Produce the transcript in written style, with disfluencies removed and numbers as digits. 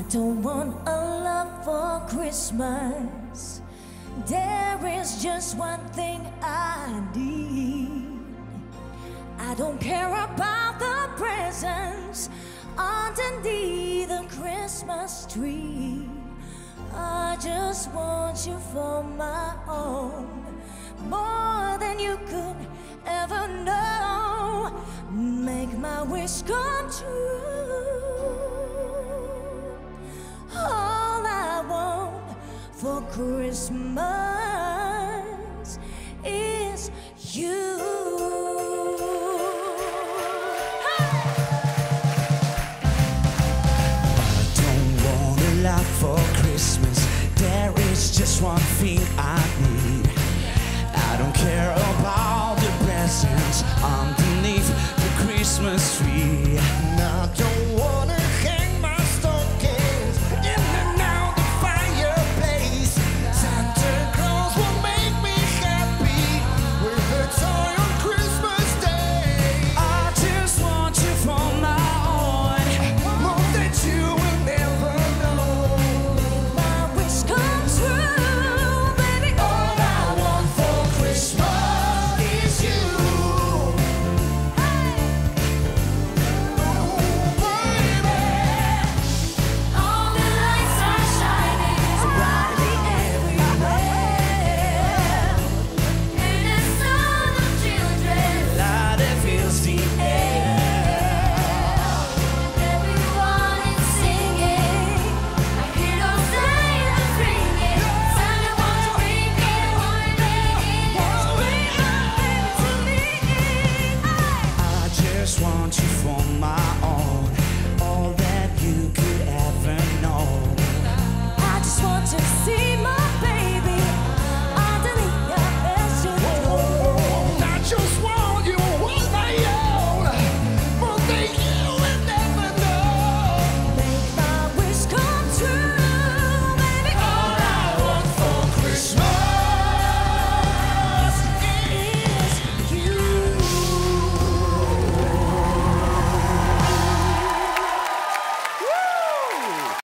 I don't want a lot for Christmas. There is just one thing I need. I don't care about the presents underneath the Christmas tree. I just want you for my own, more than you could ever know. Make my wish come true. All I want for Christmas is you. For Christmas, there is just one thing I need. I don't care about the presents underneath the Christmas tree.